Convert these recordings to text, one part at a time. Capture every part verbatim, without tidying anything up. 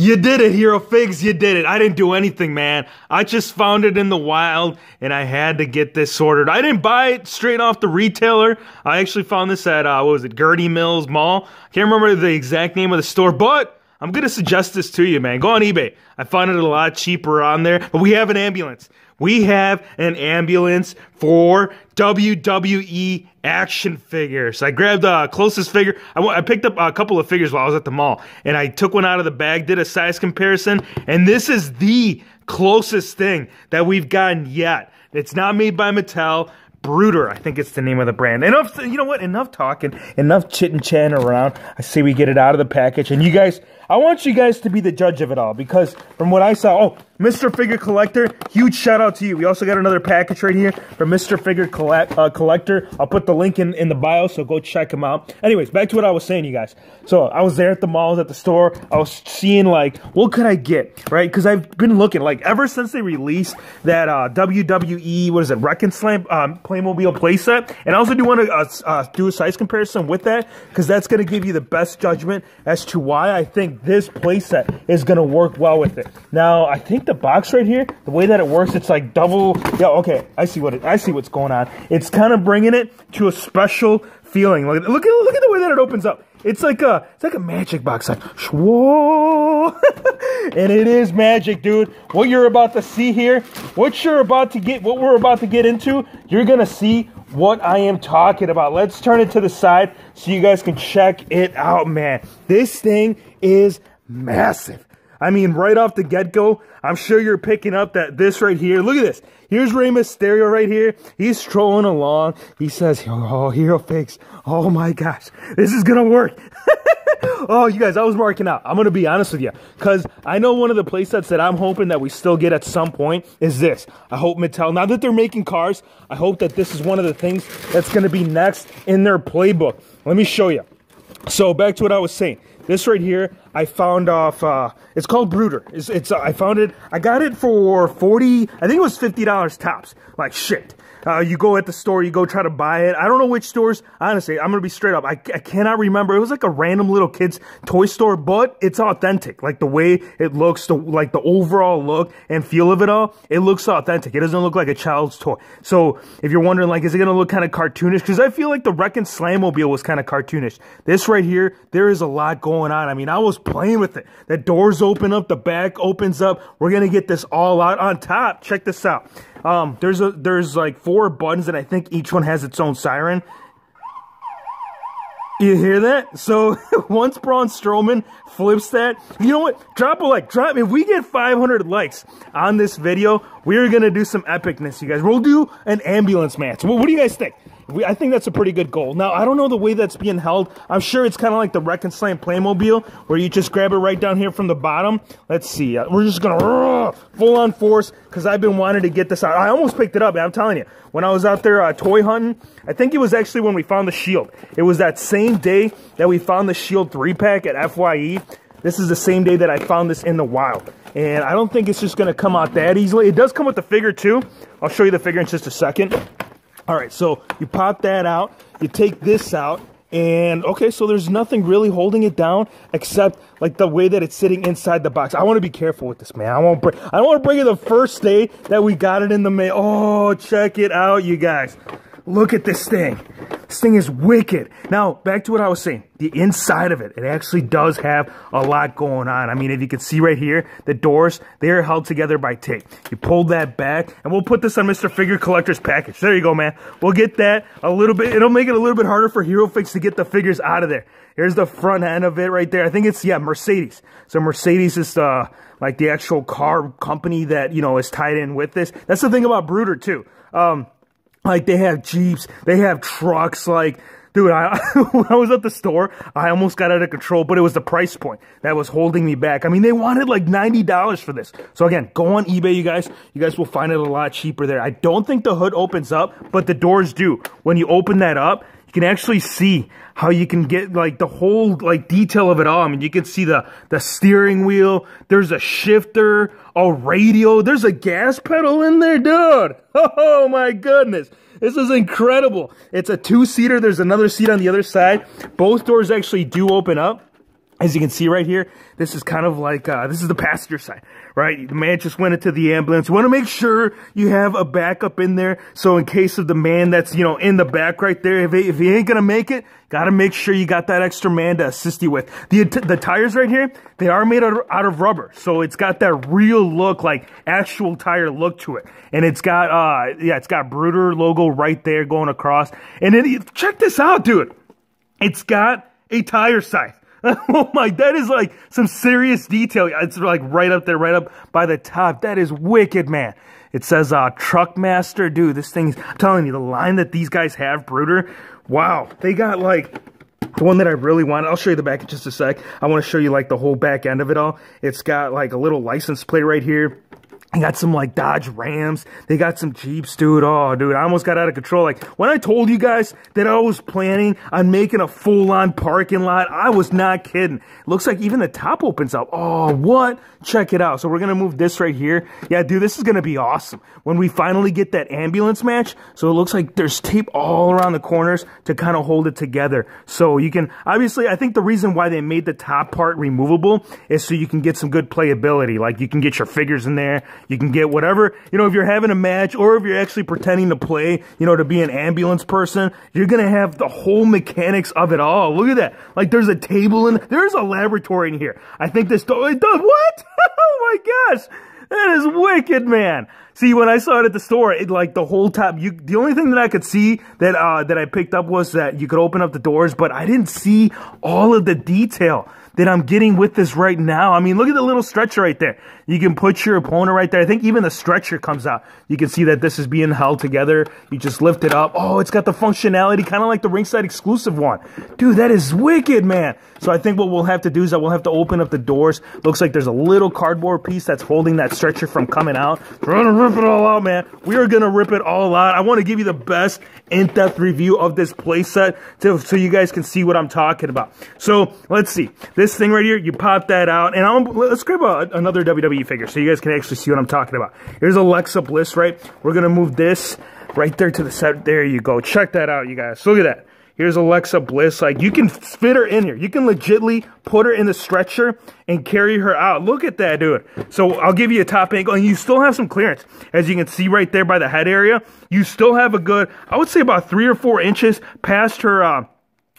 You did it, Hero Figs, you did it. I didn't do anything, man. I just found it in the wild, and I had to get this sorted. I didn't buy it straight off the retailer. I actually found this at, uh, what was it, Gurnee Mills Mall? I can't remember the exact name of the store, but I'm gonna suggest this to you, man. Go on eBay. I find it a lot cheaper on there, but we have an ambulance. We have an ambulance for W W E action figures. I grabbed the uh, closest figure. I, I picked up a couple of figures while I was at the mall, and I took one out of the bag, did a size comparison, and this is the closest thing that we've gotten yet. It's not made by Mattel. Bruder, I think it's the name of the brand. Enough, you know what? Enough talking, enough chit and chatting around. I say we get it out of the package, and you guys, I want you guys to be the judge of it all, because from what I saw, oh, Mr Figure Collector, huge shout out to you. We also got another package right here from Mr Figure Collect, uh, Collector. I'll put the link in, in the bio, so go check him out. Anyways, back to what I was saying, you guys. So I was there at the mall, at the store. I was seeing, like, what could I get, right? Because I've been looking, like, ever since they released that uh, W W E, what is it, Wreck and Slam um, Playmobil playset. And I also do want to uh, uh, do a size comparison with that, because that's going to give you the best judgment as to why I think this playset is going to work well with it. Now, I think the box right here, the way that it works, it's like double. Yeah, okay, I see what it, I see what's going on. It's kind of bringing it to a special feeling. Look, look at look at the way that it opens up. It's like a it's like a magic box, like whoa, and it is magic, dude. What you're about to see here, what you're about to get, what we're about to get into, you're gonna see what I am talking about. Let's turn it to the side so you guys can check it out, man. This thing is massive. I mean, right off the get-go, I'm sure you're picking up that this right here. Look at this. Here's Ray Mysterio right here. He's strolling along. He says, oh, Hero Figs. Oh, my gosh. This is going to work. Oh, you guys, I was marking out. I'm going to be honest with you, because I know one of the playsets that I'm hoping that we still get at some point is this. I hope Mattel, now that they're making cars, I hope that this is one of the things that's going to be next in their playbook. Let me show you. So back to what I was saying. This right here, I found off, uh, it's called Bruder. It's, it's, uh, I found it, I got it for forty, I think it was fifty dollars tops. Like, shit. Uh, you go at the store, you go try to buy it. I don't know which stores. Honestly, I'm going to be straight up. I, I cannot remember. It was like a random little kid's toy store, but it's authentic. Like, the way it looks, the, like, the overall look and feel of it all, it looks authentic. It doesn't look like a child's toy. So, if you're wondering, like, is it going to look kind of cartoonish? Because I feel like the Wreck and Slam-mobile was kind of cartoonish. This right here, there is a lot going on. I mean, I was playing with it. The doors open up, the back opens up. We're gonna get this all out on top. Check this out. Um, there's a there's like four buttons, and I think each one has its own siren. You hear that? So once Braun Strowman flips that, you know what? Drop a like. Drop. If we get five hundred likes on this video, we're gonna do some epicness, you guys. We'll do an ambulance match. Well, what do you guys think? We, I think that's a pretty good goal. Now, I don't know the way that's being held. I'm sure it's kind of like the Wreck and Slam Playmobil, where you just grab it right down here from the bottom. Let's see. Uh, we're just going to full on force, because I've been wanting to get this out. I almost picked it up, man. I'm telling you. When I was out there uh, toy hunting, I think it was actually when we found the Shield. It was that same day that we found the Shield three pack at F Y E. This is the same day that I found this in the wild. And I don't think it's just going to come out that easily. It does come with the figure, too. I'll show you the figure in just a second. All right, so you pop that out, you take this out, and okay, so there's nothing really holding it down except like the way that it's sitting inside the box. I want to be careful with this, man. I won't break, I don't want to break it the first day that we got it in the mail. Oh, check it out, you guys. Look at this thing. This thing is wicked. Now, back to what I was saying. The inside of it, it actually does have a lot going on. I mean, if you can see right here, the doors, they are held together by tape. You pull that back, and we'll put this on Mister Figure Collector's package. There you go, man. We'll get that a little bit. It'll make it a little bit harder for Hero Fix to get the figures out of there. Here's the front end of it right there. I think it's, yeah, Mercedes. So Mercedes is the, like the actual car company that, you know, is tied in with this. That's the thing about Bruder, too. Um... Like, they have Jeeps, they have trucks, like, dude, I, when I was at the store, I almost got out of control, but it was the price point that was holding me back. I mean, they wanted like ninety dollars for this. So again, go on eBay, you guys. You guys will find it a lot cheaper there. I don't think the hood opens up, but the doors do. When you open that up, you can actually see how you can get, like, the whole, like, detail of it all. I mean, you can see the, the steering wheel. There's a shifter, a radio. There's a gas pedal in there, dude. Oh, my goodness. This is incredible. It's a two-seater. There's another seat on the other side. Both doors actually do open up. As you can see right here, this is kind of like, uh, this is the passenger side, right? The man just went into the ambulance. You want to make sure you have a backup in there. So in case of the man that's, you know, in the back right there, if he, if he ain't going to make it, got to make sure you got that extra man to assist you with. The the tires right here, they are made out of, out of rubber. So it's got that real look, like actual tire look to it. And it's got, uh, yeah, it's got Bruder logo right there going across. And then check this out, dude. It's got a tire size. Oh my, that is like some serious detail. It's like right up there, right up by the top. That is wicked, man. It says, uh, Truck Master. Dude, this thing's, I'm telling you, the line that these guys have, Bruder, wow. They got like, the one that I really wanted, I'll show you the back in just a sec. I want to show you like the whole back end of it all. It's got like a little license plate right here. They got some, like, Dodge Rams. They got some Jeeps, dude. Oh, dude, I almost got out of control. Like, when I told you guys that I was planning on making a full-on parking lot, I was not kidding. Looks like even the top opens up. Oh, what? Check it out. So we're going to move this right here. Yeah, dude, this is going to be awesome. When we finally get that ambulance match, so it looks like there's tape all around the corners to kind of hold it together. So you can, obviously, I think the reason why they made the top part removable is so you can get some good playability. Like, you can get your figures in there. You can get whatever, you know, if you're having a match or if you're actually pretending to play, you know, to be an ambulance person, you're going to have the whole mechanics of it all. Look at that. Like, there's a table in, there's a laboratory in here. I think this, do it does, what? Oh my gosh. That is wicked, man. See, when I saw it at the store, it like the whole top, you, the only thing that I could see that, uh, that I picked up was that you could open up the doors, but I didn't see all of the detail that I'm getting with this right now. I mean, look at the little stretcher right there. You can put your opponent right there. I think even the stretcher comes out. You can see that this is being held together. You just lift it up. Oh, it's got the functionality, kind of like the ringside exclusive one. Dude, that is wicked, man. So I think what we'll have to do is I will have to open up the doors. Looks like there's a little cardboard piece that's holding that stretcher from coming out. We're gonna rip it all out, man. We are gonna rip it all out. I want to give you the best in-depth review of this playset so you guys can see what I'm talking about. So let's see. This thing right here, you pop that out, and I'll, let's grab a, another W W E figure so you guys can actually see what I'm talking about. Here's Alexa Bliss, right? We're going to move this right there to the side. There you go. Check that out, you guys. Look at that. Here's Alexa Bliss. Like, you can fit her in here. You can legitly put her in the stretcher and carry her out. Look at that, dude. So I'll give you a top angle, and you still have some clearance. As you can see right there by the head area, you still have a good, I would say about three or four inches past her, uh,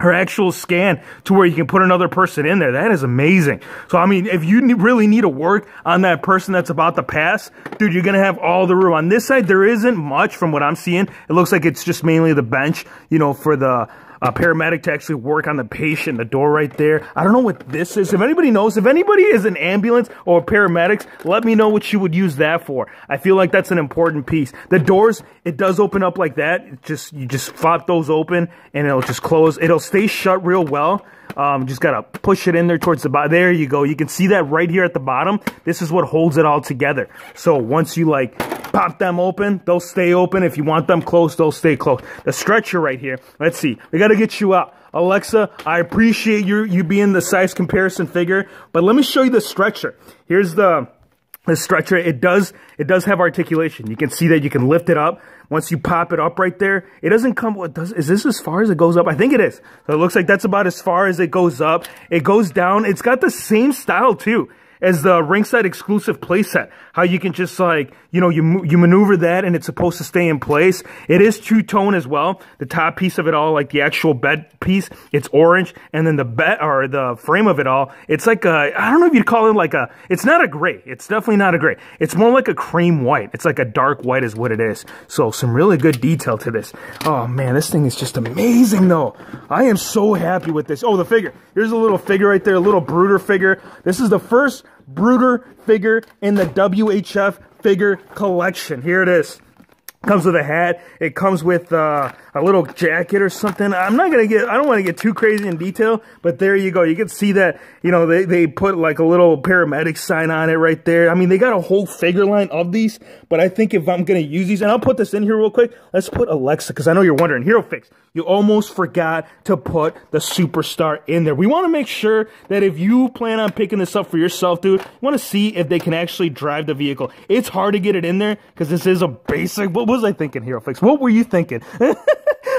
her actual scan to where you can put another person in there. That is amazing. So, I mean, if you really need to work on that person that's about to pass, dude, you're going to have all the room. On this side, there isn't much from what I'm seeing. It looks like it's just mainly the bench, you know, for the a paramedic to actually work on the patient, the door right there. I don't know what this is. If anybody knows, if anybody is an ambulance or paramedics, let me know what you would use that for. I feel like that's an important piece. The doors, it does open up like that. It just, you just flop those open and it'll just close. It'll stay shut real well. Um, just gotta push it in there towards the bottom. There you go. You can see that right here at the bottom. This is what holds it all together. So once you like pop them open, they'll stay open. If you want them closed, they'll stay closed. The stretcher right here. Let's see. We gotta get you out. Alexa, I appreciate you you being the size comparison figure, but let me show you the stretcher. Here's the the stretcher. It does it does have articulation. You can see that you can lift it up. Once you pop it up right there, it doesn't come, what does, is this as far as it goes up? I think it is. So it looks like that's about as far as it goes up. It goes down. It's got the same style too as the ringside exclusive playset. How you can just like, you know, you you maneuver that and it's supposed to stay in place. It is two-tone as well. The top piece of it all, like the actual bed piece, it's orange, and then the bed or the frame of it all, it's like a, I don't know if you'd call it like a, it's not a gray. It's definitely not a gray. It's more like a cream white. It's like a dark white is what it is. So some really good detail to this. Oh man, this thing is just amazing though. I am so happy with this. Oh, the figure. Here's a little figure right there, a little Bruder figure. This is the first Bruder figure in the W H F figure collection. Here it is. Comes with a hat. It comes with uh, a little jacket or something. I'm not gonna get, I don't want to get too crazy in detail, but there you go. You can see that, you know, they, they put like a little paramedic sign on it right there. I mean, they got a whole figure line of these, but I think if I'm gonna use these, and I'll put this in here real quick. Let's put Alexa, because I know you're wondering. Hero Fix, you almost forgot to put the superstar in there. We want to make sure that if you plan on picking this up for yourself, dude, you want to see if they can actually drive the vehicle. It's hard to get it in there because this is a basic, but what was I thinking, Hero Fix? What were you thinking?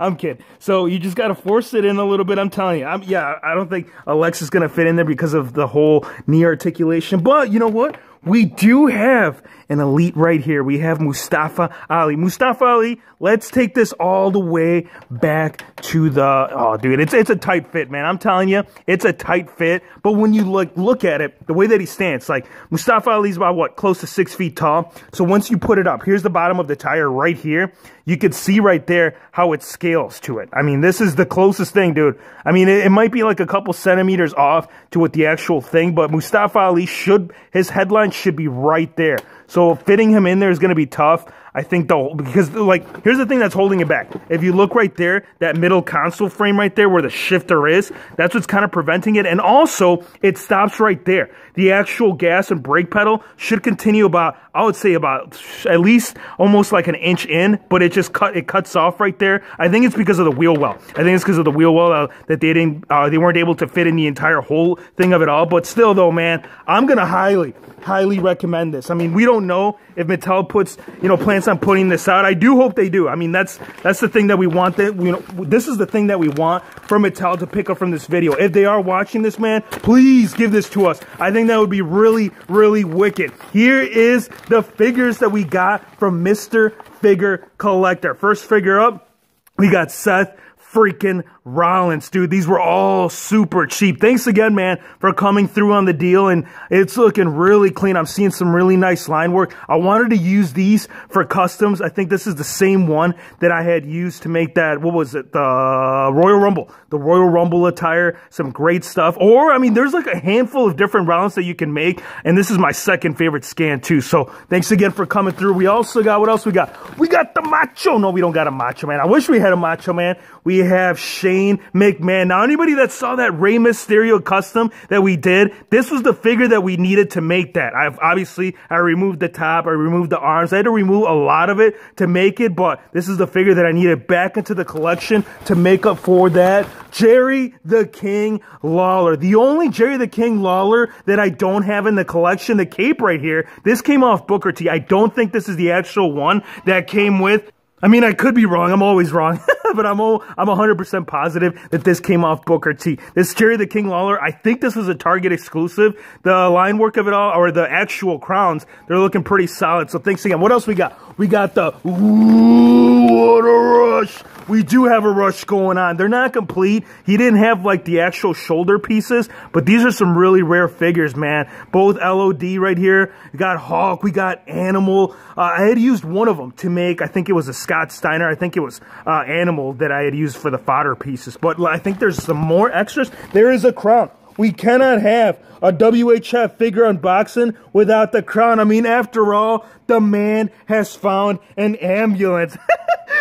I'm kidding. So you just got to force it in a little bit. I'm telling you. I'm, yeah, I don't think Alexa's going to fit in there because of the whole knee articulation. But you know what? We do have an elite right here. We have Mustafa Ali. Mustafa Ali, let's take this all the way back to the... Oh, dude, it's it's a tight fit, man. I'm telling you, it's a tight fit. But when you look, look at it, the way that he stands, like, Mustafa Ali's about, what, close to six feet tall. So once you put it up, here's the bottom of the tire right here. You could see right there how it scales to it. I mean, this is the closest thing, dude. I mean, it, it might be like a couple centimeters off to what the actual thing, but Mustafa Ali should... His headline should be right there. So fitting him in there is going to be tough. I think though, because like, here's the thing that's holding it back. If you look right there, that middle console frame right there where the shifter is, that's what's kind of preventing it. And also it stops right there. The actual gas and brake pedal should continue about, I would say about at least almost like an inch in, but it just cut, it cuts off right there. I think it's because of the wheel well. I think it's because of the wheel well uh, that they didn't, uh, they weren't able to fit in the entire whole thing of it all. But still though, man, I'm going to highly, highly recommend this. I mean, we don't know if Mattel puts, you know, plans on putting this out. I do hope they do. I mean, that's that's the thing that we want. That we, you know, this is the thing that we want from Mattel to pick up from this video. If they are watching this, man, please give this to us. I think that would be really, really wicked. Here is the figures that we got from Mister Figure Collector. First figure up, we got Seth freaking Rollins, dude. These were all super cheap. Thanks again, man, for coming through on the deal, and it's looking really clean. I'm seeing some really nice line work. I wanted to use these for customs. I think this is the same one that I had used to make that, what was it, the Royal Rumble. The Royal Rumble attire, some great stuff. Or, I mean, there's like a handful of different Rollins that you can make, and this is my second favorite scan, too. So, thanks again for coming through. We also got, what else we got? We got the Macho. No, we don't got a Macho Man. I wish we had a Macho Man. We have Shane McMahon. Now, anybody that saw that Ray Mysterio custom that we did, this was the figure that we needed to make that. I've obviously, I removed the top, I removed the arms. I had to remove a lot of it to make it, but this is the figure that I needed back into the collection to make up for that. Jerry the King Lawler. The only Jerry the King Lawler that I don't have in the collection, the cape right here, this came off Booker T. I don't think this is the actual one that came with. I mean, I could be wrong. I'm always wrong. But I'm all, I'm one hundred percent positive that this came off Booker T. This Jerry the King Lawler, I think this was a Target exclusive. The line work of it all, or the actual crowns, they're looking pretty solid. So thanks again. What else we got? We got the... Ooh, what a rush! We do have a rush going on. They're not complete. He didn't have, like, the actual shoulder pieces, but these are some really rare figures, man. Both L O D right here. We got Hawk. We got Animal. Uh, I had used one of them to make, I think it was a Scott Steiner. I think it was uh, Animal that I had used for the fodder pieces. But I think there's some more extras. There is a crown. We cannot have a W H F figure unboxing without the crown. I mean, after all, the man has found an ambulance.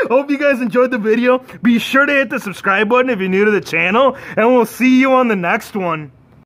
Hope you guys enjoyed the video. Be sure to hit the subscribe button if you're new to the channel, and we'll see you on the next one.